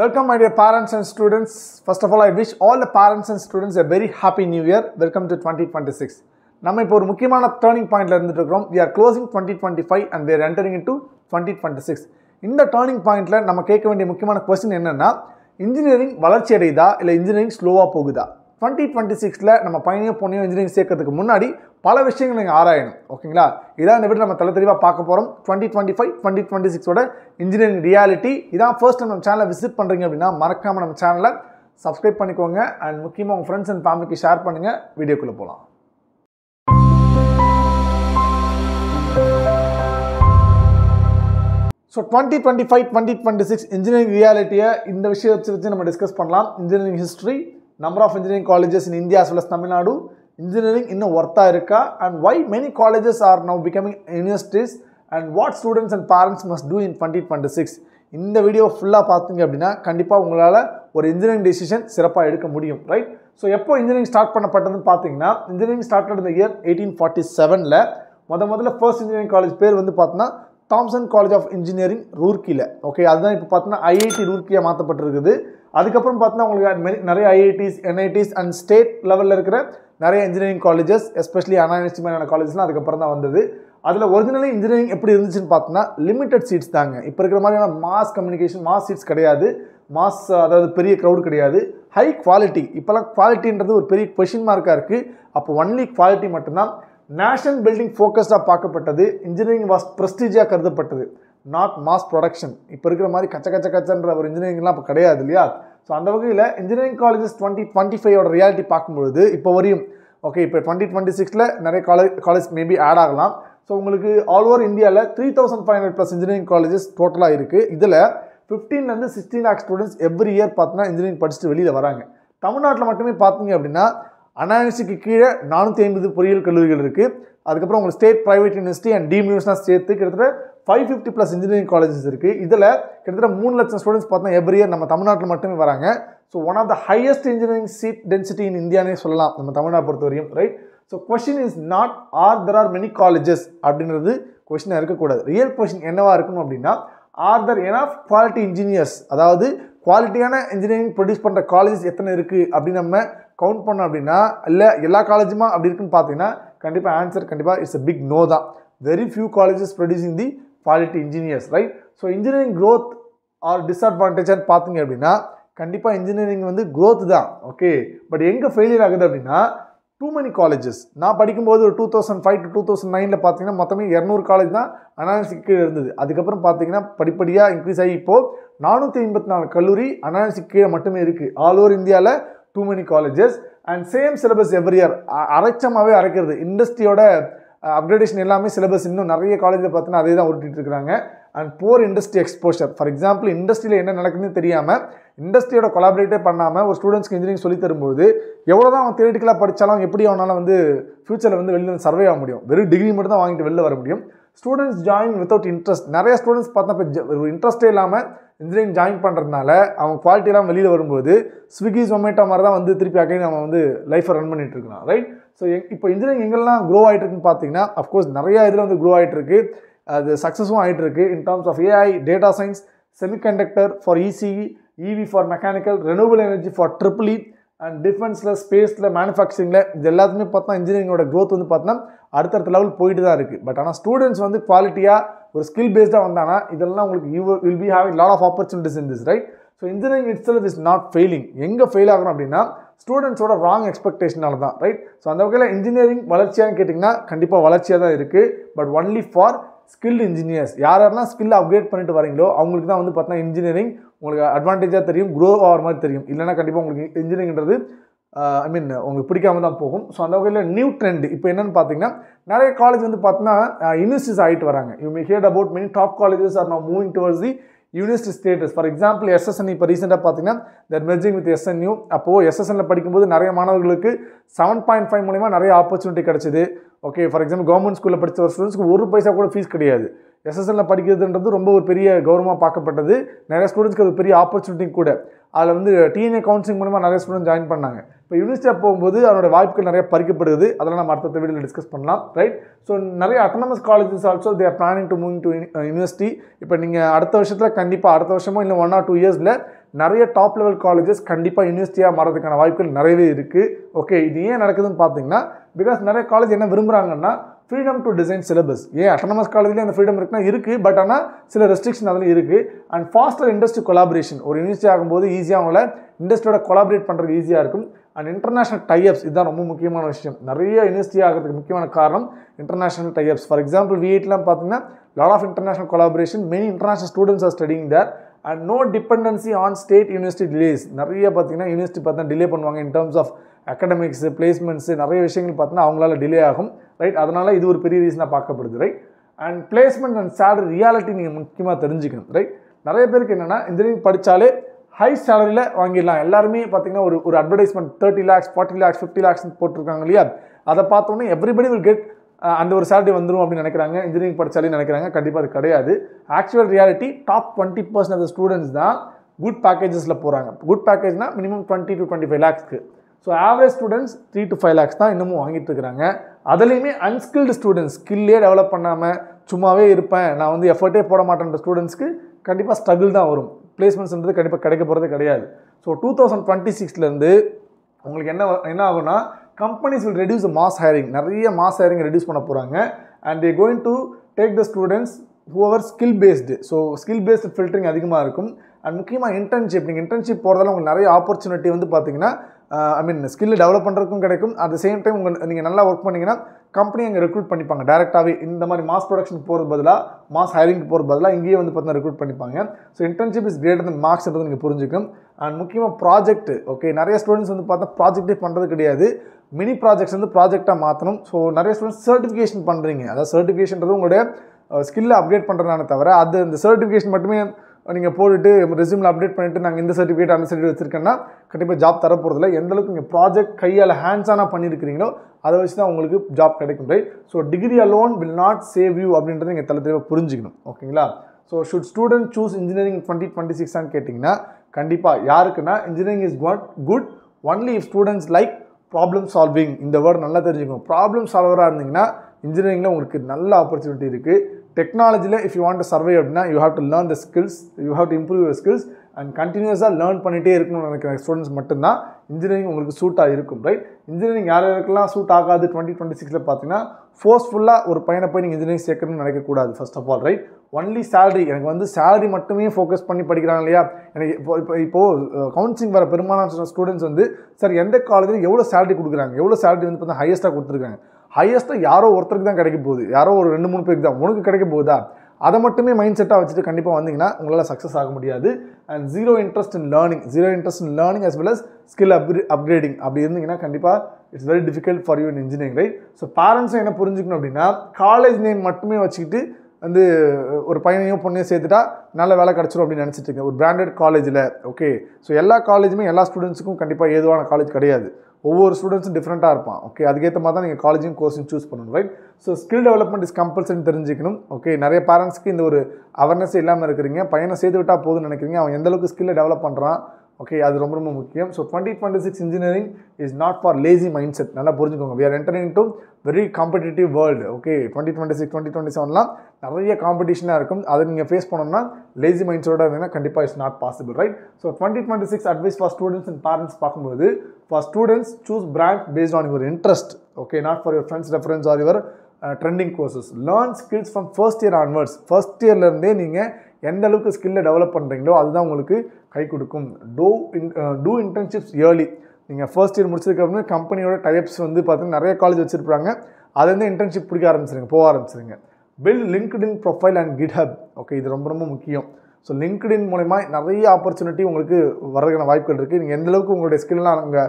Welcome my dear parents and students. First of all, I wish all the parents and students a very happy new year. Welcome to 2026. நம்ம இப்போ ஒரு முக்கியமான turning பாயிண்ட்ல இருந்துட்டு இருக்கோம். We are closing 2025 and we are entering into 2026. இந்த turning பாயிண்ட்ல நம்ம கேட்க வேண்டிய முக்கியமான क्वेश्चन என்னன்னா, இன்ஜினியரிங் வளர்ச்சி அடையுதா இல்லை இன்ஜினியரிங் ஸ்லோவா போகுதா? 2026ல் நம்ம பையனையும் இன்ஜினியரிங் சேர்க்கறதுக்கு முன்னாடி பல விஷயங்கள் நீங்கள் ஆராயணும், ஓகேங்களா? இதான் இந்த வீட்டில் நம்ம தலை தெளிவாக பார்க்க போகிறோம். 2025-2026ஓட இன்ஜினியரிங் ரியாலிட்டி இதான். ஃபர்ஸ்ட் டைம் நம்ம சேனலை விசிட் பண்ணுறீங்க அப்படின்னா மறக்காமல் நம்ம சேனலை சப்ஸ்கிரைப் பண்ணிக்கோங்க அண்ட் முக்கியமாக உங்கள் ஃப்ரெண்ட்ஸ் அண்ட் ஃபேமிலிக்கு ஷேர் பண்ணுங்கள். வீடியோக்குள்ளே போகலாம். ஸோ 2025-2026 இன்ஜினியரிங் ரியாலிட்டியை இந்த விஷயம் வச்சு நம்ம டிஸ்கஸ் பண்ணலாம். Engineering history, number of engineering colleges in India as well as Tamil Nadu, engineering இன்னும் ஒர்த்தா இருக்கா and why many colleges are now becoming universities and what students and parents must do in 2026. இந்த video ஃபுல்லாக பார்த்தீங்க அப்படின்னா கண்டிப்பாக உங்களால் ஒரு இன்ஜினியரிங் டெசிஷன் சிறப்பாக எடுக்க முடியும், ரைட்? ஸோ எப்போ இன்ஜினியரிங் ஸ்டார்ட் பண்ணப்பட்டதுன்னு பார்த்தீங்கன்னா, இன்ஜினியரிங் ஸ்டார்ட் பண்ண இயர் 1847ல் முதல்ல ஃபர்ஸ்ட் இன்ஜினியரிங் காலேஜ் பேர் வந்து பார்த்தீங்கன்னா தாம்சன் காலேஜ் ஆஃப் இன்ஜினியரிங் ரூர்க்கியில், ஓகே? அதுதான் இப்போ பார்த்தீங்கன்னா IIT ரூர்க்கியாக மாற்றப்பட்டிருக்குது. அதுக்கப்புறம் பார்த்தீங்கன்னா உங்களுக்கு நிறைய IITs, NITs அண்ட் ஸ்டேட் லெவலில் இருக்கிற நிறைய engineering colleges, especially Anna university மாதிரியான காலேஜஸ்லாம் அதுக்கப்புறம் தான் வந்தது. அதில் ஒரிஜினலி இன்ஜினியரிங் எப்படி இருந்துச்சுன்னு பார்த்தோன்னா லிமிடெட் சீட்ஸ் தாங்க. இப்போ இருக்கிற மாதிரியான மாஸ் கம்யூனிகேஷன் மாஸ் சீட்ஸ் கிடையாது, மாஸ் அதாவது பெரிய க்ரௌடு கிடையாது. ஹை குவாலிட்டி, இப்போலாம் குவாலிட்டின்றது ஒரு பெரிய கொஷின் மார்க்காக இருக்குது. அப்போ ஒன்லி குவாலிட்டி மட்டும்தான். நேஷனல் பில்டிங் ஃபோக்கஸ்டாக பார்க்கப்பட்டது. இன்ஜினியரிங் வாஸ் ப்ரெஸ்டீஜியாக கருதப்பட்டது, நாட் மாஸ் ப்ரொடக்ஷன். இப்போ இருக்கிற மாதிரி கச்ச கச்ச கச்சன்ற ஒரு இன்ஜினியரிங்லாம் இப்போ கிடையாது, இல்லையா? ஸோ அந்த வகையில் இன்ஜினியரிங் காலேஜஸ் 2025ஓட ரியாலிட்டி பார்க்கும்பொழுது இப்போ வரையும், ஓகே, இப்போ 2026ல் நிறைய காலேஜ் மேபி ஆட் ஆகலாம். ஸோ உங்களுக்கு ஆல் ஓவர் இந்தியாவில் 3500+ இன்ஜினியரிங் காலேஜஸ் டோட்டலாக இருக்குது. இதில் 15 to 16 lakh students every year பார்த்தீங்கன்னா இன்ஜினியரிங் படிச்சுட்டு வெளியில் வராங்க. தமிழ்நாட்டில் மட்டுமே பார்த்தீங்க அப்படின்னா அண்ணா யூனிவர்சிட்டிக்கு கீழே 450 பொறியியல் கல்லூரிகள் இருக்குது. அதுக்கப்புறம் உங்களுக்கு state private university and deemed யூனிவர்சிட்டிலாம் சேர்த்து கிட்டத்தட்ட 550+ இன்ஜினியரிங் காலேஜஸ் இருக்குது. இதில் கிட்டத்தட்ட 3 lakh ஸ்டூடெண்ட்ஸ் பார்த்தா எவ்ரி இயர் நம்ம தமிழ்நாட்டில் மட்டுமே வராங்க. So one of the highest engineering seat density in இந்தியானே சொல்லலாம் நம்ம தமிழ்நாடு பொறுத்தவரையும், right? So question is not are there are many colleges அப்படின்றது கொஷினாக இருக்கக்கூடாது. ரியல் கொஷின் என்னவாக இருக்கணும் அப்படின்னா, are there enough quality engineers, அதாவது குவாலிட்டியான இன்ஜினியரிங் ப்ரொடியூஸ் பண்ணுற காலேஜஸ் எத்தனை இருக்குது அப்படின்னு நம்ம கவுண்ட் பண்ணோம் அப்படின்னா, இல்லை எல்லா காலேஜுமா அப்படி இருக்குன்னு பார்த்தீங்கன்னா கண்டிப்பாக ஆன்சர் கண்டிப்பாக இட்ஸ் அ பிக் நோ தான். Very few colleges producing the quality engineers, right? So engineering growth or டிஸ்அட்வான்டேஜான்னு பார்த்தீங்க அப்படின்னா கண்டிப்பாக இன்ஜினியரிங் வந்து க்ரோத் தான், ஓகே? பட் எங்கே ஃபெயிலியர் ஆகுது அப்படின்னா டூ மெனி காலேஜஸ். நான் படிக்கும்போது ஒரு 2005 to 2009ல் பார்த்தீங்கன்னா மொத்தமே 200 காலேஜ் தான் அண்ணா யூனிவர்சிட்டி கீழே இருந்தது. அதுக்கப்புறம் பார்த்தீங்கன்னா படிப்படியாக இன்க்ரீஸ் ஆகி இப்போது 454 கல்லூரி அண்ணா யூனிவர்சிட்டி கீழே மட்டுமே இருக்குது. ஆல் ஓவர் இந்தியாவில் too many colleges and same syllabus every year அரைச்சமாகவே அரைக்கிறது. இண்டஸ்ட்ரியோட அப்கிரேடேஷன் எல்லாமே சிலபஸ் இன்னும் நிறைய காலேஜில் பார்த்தீங்கன்னா அதே தான் ஓட்டிகிட்டு இருக்கிறாங்க. And bore industry exposure, for example இண்டஸ்ட்ரியில் என்ன நடக்குதுன்னு தெரியாமல் இண்டஸ்ட்ரியோட கொலாபரேட்டே பண்ணாமல் ஒரு ஸ்டூடெண்ட்ஸ்க்கு இன்ஜினியரிங் சொல்லி தரும்போது எவ்வளோ தான் அவன் தியரிட்டிக்கலாக படித்தாலும் எப்படி அவனால் வந்து ஃப்யூச்சரில் வந்து வெளியில் சர்வே ஆக முடியும்? வெறும் டிகிரி மட்டும் தான் வாங்கிட்டு வெளில வர முடியும். Students join without interest. நிறைய ஸ்டூடெண்ட்ஸ் பார்த்தா ஒரு இன்ட்ரெஸ்ட்டே இல்லாமல் இன்ஜினியரிங் ஜாயின் பண்ணுறதுனால அவங்க குவாலிட்டியெல்லாம் வெளியில் வரும்போது ஸ்விக்கி ஜொமேட்டோ மாதிரி தான் வந்து திருப்பி அகைன் நம்ம வந்து லைஃப்பை ரன் பண்ணிகிட்டு இருக்கலாம், ரைட்? ஸோ இப்போ இன்ஜினியரிங் எங்கெல்லாம் க்ரோ ஆகிட்டு இருக்குன்னு பார்த்தீங்கன்னா அஃப்கோர்ஸ் நிறையா இதில் வந்து க்ரோ ஆகிட்டு இருக்கு, அது சக்ஸஸும் ஆகிட்டு இருக்கு. In terms of AI, data science, semiconductor for ECE, EV for mechanical, renewal energy for triple E and டிஃபென்ஸில், ஸ்பேஸில், மேனுஃபேக்சரிங்கில், இது எல்லாத்துமே பார்த்தா இன்ஜினியரிங்கோட க்ரோத் வந்து பார்த்தீங்கன்னா அடுத்தடுத்த லெவல் போயிட்டு தான் இருக்குது. பட் ஆனால் ஸ்டூடெண்ட்ஸ் வந்து குவாலிட்டியாக ஒரு ஸ்கில் பேஸ்டாக வந்தானா இதெல்லாம் உங்களுக்கு will be having lot of opportunities in this, right? So engineering itself is not failing. எங்கே ஃபெயில் ஆகணும் அப்படின்னா ஸ்டூடெண்ட்ஸோட ராங் எக்ஸ்பெக்டேஷனால தான், ரைட்? ஸோ அந்த வகையில் இன்ஜினியரிங் வளர்ச்சியான்னு கேட்டிங்கன்னா கண்டிப்பாக வளர்ச்சியாக தான் இருக்குது. But only for skilled engineers. யாரெல்லாம் ஸ்கில் அப்கிரேட் பண்ணிட்டு வரீங்களோ அவங்களுக்கு தான் வந்து பார்த்தீங்கன்னா இன்ஜினியரிங் உங்களுக்கு அட்வான்டேஜாக தெரியும், க்ரோ ஆகிற மாதிரி தெரியும். இல்லைனா கண்டிப்பாக உங்களுக்கு இன்ஜினியரிங்கிறது உங்களுக்கு பிடிக்காம தான் போகும். ஸோ அந்த வகையில் நியூ ட்ரெண்ட் இப்போ என்னென்னு பார்த்தீங்கன்னா நிறைய காலேஜ் வந்து பார்த்தீங்கன்னா யூனிவர்சிட்டிஸ் ஆகிட்டு வராங்க. You may hear about many top colleges are now moving towards the university status. For example SSN இப்போ ரீசெண்டாக பார்த்தீங்கன்னா தேர் மெர்ஜிங் வித் SNU. அப்போது SSNல் படிக்கும்போது நிறைய மாணவர்களுக்கு 7.5 மூலிமா நிறைய ஆப்பர்ச்சுனிட்டி கிடச்சிது, ஓகே? ஃபார் எக்ஸாம்பிள் கவர்மெண்ட் ஸ்கூலில் படித்த ஒரு ஸ்டூடெண்ட்ஸ்க்கு ₹1 கூட ஃபீஸ் கிடையாது. SSNல் படிக்கிறதுன்றது ரொம்ப ஒரு பெரிய கௌரவமாக பார்க்கப்பட்டது. நிறைய ஸ்டூடெண்ட்ஸ்க்கு அது பெரிய ஆப்பர்ச்சுனிட்டி கூட. அதில் வந்து TNA கவுன்சிலிங் மூலமாக நிறைய ஸ்டூடெண்ட் ஜாயின் பண்ணாங்க. இப்போ யூனிவர்சிட்டியாக போகும்போது அதனோட வாய்ப்புகள் நிறைய பறிக்கப்படுது. அதெல்லாம் நம்ம அடுத்த வீடியோவில் டிஸ்கஸ் பண்ணலாம், ரைட்? ஸோ நிறைய autonomous colleges also they are planning to moving to university. இப்போ நீங்கள் அடுத்த வருஷத்தில் கண்டிப்பாக, அடுத்த வருஷமோ இல்லை 1 or 2 yearsல நிறைய டாப் லெவல் காலேஜஸ் கண்டிப்பாக யூனிவர்சிட்டியாக மாறதுக்கான வாய்ப்புகள் நிறையவே இருக்குது. ஓகே, இது ஏன் நடக்குதுன்னு பார்த்தீங்கன்னா, பிகாஸ் நிறைய காலேஜ் என்ன விரும்புகிறாங்கன்னா ஃப்ரீடம் டு டிசைன் சிலபஸ். ஏன் அட்டானமஸ் காலேஜ்லேயே அந்த ஃப்ரீடம் இருக்குன்னா இருக்குது, பட் ஆனால் சில ரெஸ்ட்ரிக்ஷன் அதில் இருக்குது. அண்ட் ஃபாஸ்டர் இண்டஸ்ட்ரி கொலாபரேஷன், ஒரு யூனிவர்சிட்டி ஆகும்போது ஈஸியாக அவங்கள இண்டஸ்ட்ரியோட கொலாபரேட் பண்ணுறது ஈஸியாக இருக்கும். அண்ட் இன்டர்நேஷனல் டைப்ஸ், இதுதான் ரொம்ப முக்கியமான விஷயம். நிறைய யூனிவர்சிட்டி ஆகிறதுக்கு முக்கியமான காரணம் இன்டர்நேஷனல் டைப்ஸ். ஃபார் எக்ஸாம்பிள் V8லாம் பார்த்தீங்கன்னா lot of international collaboration, many international students are studying there. And no dependency on state university delays. நிறைய பார்த்தீங்கன்னா யூனிவர்சிட்டி பார்த்தீங்கன்னா டிலே பண்ணுவாங்க in terms of academics, placements, நிறைய விஷயங்கள் பார்த்தீங்கன்னா அவங்களால டிலே ஆகும், ரைட்? அதனால் இது ஒரு பெரிய ரீசனாக பார்க்கப்படுது, right? And placement and salary reality நீங்கள் முக்கியமாக தெரிஞ்சுக்கணும், ரைட்? நிறைய பேருக்கு என்னென்னா, இன்ஜினியரிங் படித்தாலே ஹை சேலரியில் வாங்கிடலாம். எல்லாருமே பார்த்தீங்கன்னா ஒரு அட்வர்டைஸ்மெண்ட் 30 lakhs 40 lakhs 50 lakhsன்னு போட்டிருக்காங்க இல்லையா? அதை பார்த்தோன்னே எவ்ரிபடி வில் கெட் அந்த ஒரு சேலரி வந்துடும் அப்படின்னு நினைக்கிறாங்க, இன்ஜினியரிங் படித்தாலே நினைக்கிறாங்க. கண்டிப்பாக அது கிடையாது. Actual reality, top 20% of the students தான் குட் பேக்கேஜஸில் போகிறாங்க. குட் பேக்கேஜ்னால் மினிமம் 20 to 25 lakhsக்கு. So average students 3 to 5 lakhs தான் இன்னமும் வாங்கிட்டு இருக்கிறாங்க. அதுலேயுமே அன்ஸ்கில்டு ஸ்டூடெண்ட்ஸ், ஸ்கில்லே டெவலப் பண்ணாமல் சும்மாவே இருப்பேன், நான் வந்து எஃபர்ட்டே போட மாட்டேன்ற ஸ்டூடெண்ட்ஸ்க்கு கண்டிப்பாக ஸ்ட்ரகிள் தான் வரும். பிளேஸ்மெண்ட்ஸ்ன்றது கண்டிப்பாக கிடைக்க போகிறது கிடையாது. ஸோ 2026லேருந்து உங்களுக்கு என்ன ஆகும்னா, companies will reduce mass hiring. நிறைய மாஸ் ஹையரிங் ரெடியூஸ் பண்ண போகிறாங்க. And they going to take the students whoever skill based. So skill based filtering அதிகமாக இருக்கும். அண்ட் முக்கியமாக இன்டர்ன்ஷிப், நீங்கள் இன்டர்ன்ஷிப் போகிறதால உங்களுக்கு நிறைய ஆப்பர்ச்சுனிட்டி வந்து பார்த்தீங்கன்னா, ஐ மீன் ஸ்கில்லை டெவலப் பண்ணுறதுக்கும் கிடைக்கும். அட் த சேம் டைம் உங்கள் நீங்கள் நல்லா ஒர்க் பண்ணிங்கன்னா கம்பெனி அங்கே ரெக்ரூட் பண்ணிப்பாங்க டேரெக்டாகவே. இந்த மாதிரி மாஸ் ப்ரொடக்ஷன் போகிறது பதிலாக, மாஸ் ஹையரிங்க்கு போகிறது பதிலாக இங்கேயே வந்து பார்த்தீங்கன்னா ரெக்ரூட் பண்ணிப்பாங்க. So internship is greater than மார்க்ஸ்ன்றது நீங்கள் புரிஞ்சுக்கும். அண்ட் முக்கியமாக ப்ராஜெக்ட், ஓகே, நிறைய ஸ்டூடெண்ட்ஸ் வந்து பார்த்தா ப்ராஜெக்டே பண்ணுறது கிடையாது. மினி ப்ராஜெக்ட்ஸ் வந்து ப்ராஜெக்டாக மாற்றணும். ஸோ நிறைய ஸ்டூடெண்ட்ஸ் சர்டிஃபிகேஷன் பண்ணுறீங்க. அதாவது சர்டிஃபிகேஷன்றது உங்களுடைய ஸ்கில்லை அப்டேட் பண்ணுறதானே தவிர, அது இந்த சர்டிஃபிகேஷன் மட்டுமே நீங்கள் போட்டுட்டு ரெஸ்யூமில் அப்டேட் பண்ணிவிட்டு நாங்கள் இந்த சர்டிஃபிகேட் அந்த சர்டிஃபிகேட் வச்சுருக்கேன்னா கண்டிப்பாக ஜாப் தர போகிறதில்ல. எந்தளவுக்கு நீங்கள் ப்ராஜெக்ட் கையால் ஹேண்ட்ஸானாக பண்ணியிருக்கிறீங்களோ அதை வச்சு தான் உங்களுக்கு ஜாப் கிடைக்கும், right? So degree alone will not save you அப்படின்றத நீங்கள் தெளிவாக புரிஞ்சுக்கணும், ஓகேங்களா? So should student choose engineering 2026ஆன்னு கேட்டிங்கன்னா கண்டிப்பாக யாருக்குன்னா, engineering is good only if students like problem solving. இந்த வேர்டு நல்லா தெரிஞ்சுக்கணும். ப்ராப்ளம் சால்வராக இருந்தீங்கன்னா இன்ஜினியரிங்கில் உங்களுக்கு நல்ல ஆப்பர்ச்சுனிட்டி இருக்குது. டெக்னாலஜியில் if you want to survive அப்படின்னா, you have to learn the skills, you have to improve your skills. And கண்டினியூஸாக லேர்ன் பண்ணிகிட்டே இருக்கணும்னு நினைக்கிற ஸ்டூடெண்ட்ஸ் மட்டும்தான் இன்ஜினியரிங் உங்களுக்கு சூட்டாக இருக்கும், ரைட்? இன்ஜினியரிங் யார் யாருக்கெல்லாம் சூட் ஆகாது 2026ல் பார்த்தீங்கன்னா, ஃபோர்ஸ்ஃபுல்லாக ஒரு பையனை போய் நீங்கள் இன்ஜினியரிங் சேர்க்கணும்னு நினைக்கக்கூடாது first of all, right? Only salary, எனக்கு வந்து சேலரி மட்டுமே ஃபோக்கஸ் பண்ணி படிக்கிறாங்க இல்லையா? எனக்கு இப்போது கவுன்சிலிங் வர பெரும்பாலான ஸ்டூடெண்ட்ஸ் வந்து, சார் எந்த காலேஜில் எவ்வளோ சேலரி கொடுக்குறாங்க, எவ்வளோ சேலரி வந்து பார்த்தீங்கன்னா ஹையஸ்ட்டாக கொடுத்துருக்காங்க. ஹையஸ்ட்டாக யாரோ ஒருத்தருக்கு தான் கிடைக்க போகுது, யாரோ ஒரு 2-3 பேருக்கு தான். உனக்கு கிடைக்க போகுதா? அதை மட்டுமே மைண்ட் செட்டாக வச்சுட்டு கண்டிப்பாக வந்தீங்கன்னா உங்களால் சக்ஸஸ் ஆக முடியாது. And zero interest in learning as well as skill upgrading அப்படி இருந்தீங்கன்னா கண்டிப்பாக it's very difficult for you in engineering, right? So பேரண்ட்ஸும் என்ன புரிஞ்சுக்கணும் அப்படின்னா, காலேஜ் நேம் மட்டுமே வச்சுக்கிட்டு வந்து ஒரு பையனையோ பொண்ணையோ சேர்த்துட்டா நல்ல வேலை கிடச்சிடும் அப்படின்னு நினச்சிட்டு இருக்கேன். ஒரு பிராண்டட் காலேஜில், ஓகே, ஸோ எல்லா காலேஜுமே எல்லா ஸ்டூடெண்ட்ஸுக்கும் கண்டிப்பாக ஏதுவான காலேஜ் கிடையாது. ஒவ்வொரு ஸ்டூடெண்ட்ஸும் டிஃப்ரெண்ட்டாக இருப்பான், ஓகே? அதுக்கேற்ற மாதிரி தான் நீங்கள் காலேஜும் கோர்ஸும் சூஸ் பண்ணணும், right? So skill development is compulsory தெரிஞ்சுக்கணும், ஓகே? நிறைய பேரண்ட்ஸ்க்கு இந்த ஒரு அவேர்னஸ் இல்லாமல் இருக்கிறீங்க. பையனை சேர்த்து விட்டால் போதுன்னு நினைக்கிறீங்க. அவன் எந்தளவுக்கு ஸ்கில்லை டெவலப் பண்ணுறான், ஓகே, அது ரொம்ப ரொம்ப முக்கியம். So 2026 engineering is not for lazy mind set. நல்லா புரிஞ்சுக்கோங்க, we are entering to very competitive world, okay? 2026, 2027லாம் நிறைய காம்படிஷனாக இருக்கும். அதை நீங்கள் ஃபேஸ் பண்ணோம்னா லேசி மைண்ட் செட்டோட இருந்தீங்கன்னா கண்டிப்பாக it's not possible, right? So 2026 advice for students and parents பார்க்கும்போது, for students choose brand based on your interest, okay? Not for your friends reference or your trending courses. Learn skills from first year onwards. First இயர்லேருந்தே நீங்கள் எந்த அளவுக்கு ஸ்கில்லை develop பண்ணுறீங்களோ அதுதான் உங்களுக்கு கை கொடுக்கும். Do internships early. நீங்கள் ஃபர்ஸ்ட் இயர் முடிச்சதுக்கப்புறமே கம்பெனியோட டைப்ஸ் வந்து பார்த்தீங்கன்னா நிறைய காலேஜ் வச்சுருப்பாங்க, அதுலேருந்து இன்டர்ன்ஷிப் பிடிக்க ஆரம்பிச்சிருங்க, போக ஆரம்பிச்சிருங்க. Build LinkedIn profile and GitHub, okay? இது ரொம்ப ரொம்ப முக்கியம். ஸோ லிங்க்டின் மூலமா நிறைய ஆப்பர்ச்சுனிட்டி உங்களுக்கு வரதுக்கான வாய்ப்புகள் இருக்குது. நீங்கள் எந்தளவுக்கு உங்களுடைய ஸ்கில்லாம் அங்கே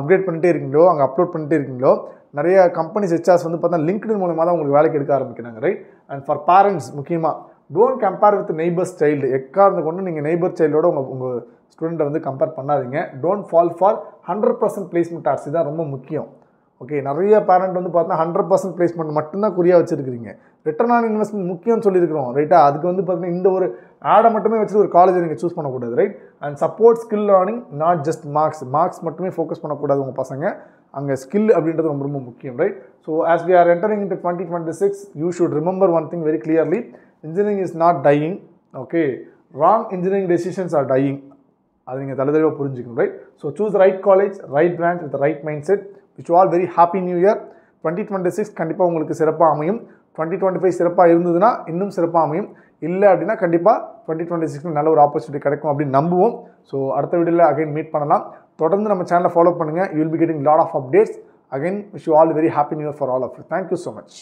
அப்டேட் பண்ணிட்டே இருக்கீங்களோ, அங்கே அப்லோட் பண்ணிட்டே இருக்கீங்களோ, நிறைய கம்பெனிஸ் ஹெச்ஆர்ஸ் வந்து பார்த்தா லிங்க்டின் மூலமாக தான் உங்களுக்கு வேலைக்கு எடுக்க ஆரம்பிக்கிறாங்க, ரைட்? அண்ட் ஃபார் பேரண்ட்ஸ் முக்கியமாக, don't compare with neighbours child. எக்காரந்து கொண்டு நீங்கள் நெய்பர் சைல்டோட உங்கள் ஸ்டூடெண்ட்டை வந்து கம்பேர் பண்ணாதீங்க. டோன்ட் ஃபால் ஃபார் 100% பிளேஸ்மெண்ட் டார்ஸ். இதுதான் ரொம்ப முக்கியம், ஓகே? நிறைய பேரண்ட் வந்து பார்த்தா 100% பிளேஸ்மெண்ட் மட்டும்தான் குறியாக வச்சுருக்கிறீங்க. ரிட்டர்ன் ஆன் இன்வெஸ்ட்மெண்ட் முக்கியம்னு சொல்லியிருக்கிறோம், ரைட்டா? அதுக்கு வந்து பார்த்தீங்கன்னா இந்த ஒரு ஆடை மட்டுமே வச்சுட்டு ஒரு காலேஜை நீங்கள் சூஸ் பண்ணக்கூடாது, right? And support skill learning, not just marks மட்டுமே ஃபோக்கஸ் பண்ணக்கூடாது. உங்கள் பசங்க அங்கே ஸ்கில் அப்படின்றது ரொம்ப ரொம்ப முக்கியம், right? So as we are entering into 2026, you should remember one thing very clearly. Engineering is not dying, okay? Wrong engineering decisions are dying. அது நீங்கள் தலைதறிவாக புரிஞ்சுக்கணும், right? So choose the right college, right branch with right mind set. Wish all very happy new year. 2026 கண்டிப்பாக உங்களுக்கு சிறப்பாக அமையும். 2025 சிறப்பாக இருந்ததுன்னா இன்னும் சிறப்பாக அமையும். இல்லை அப்படின்னா கண்டிப்பாக 2026 நல்ல ஒரு ஆப்பர்ச்சுனிட்டி கிடைக்கும் அப்படின்னு நம்புவோம். ஸோ அடுத்த வீடியோவில் அகைன் மீட் பண்ணலாம். தொடர்ந்து நம்ம சேனலை ஃபாலோ பண்ணுங்கள். You will be getting lot of updates. Again, wish you all a very happy new year for all of you. Thank you so much.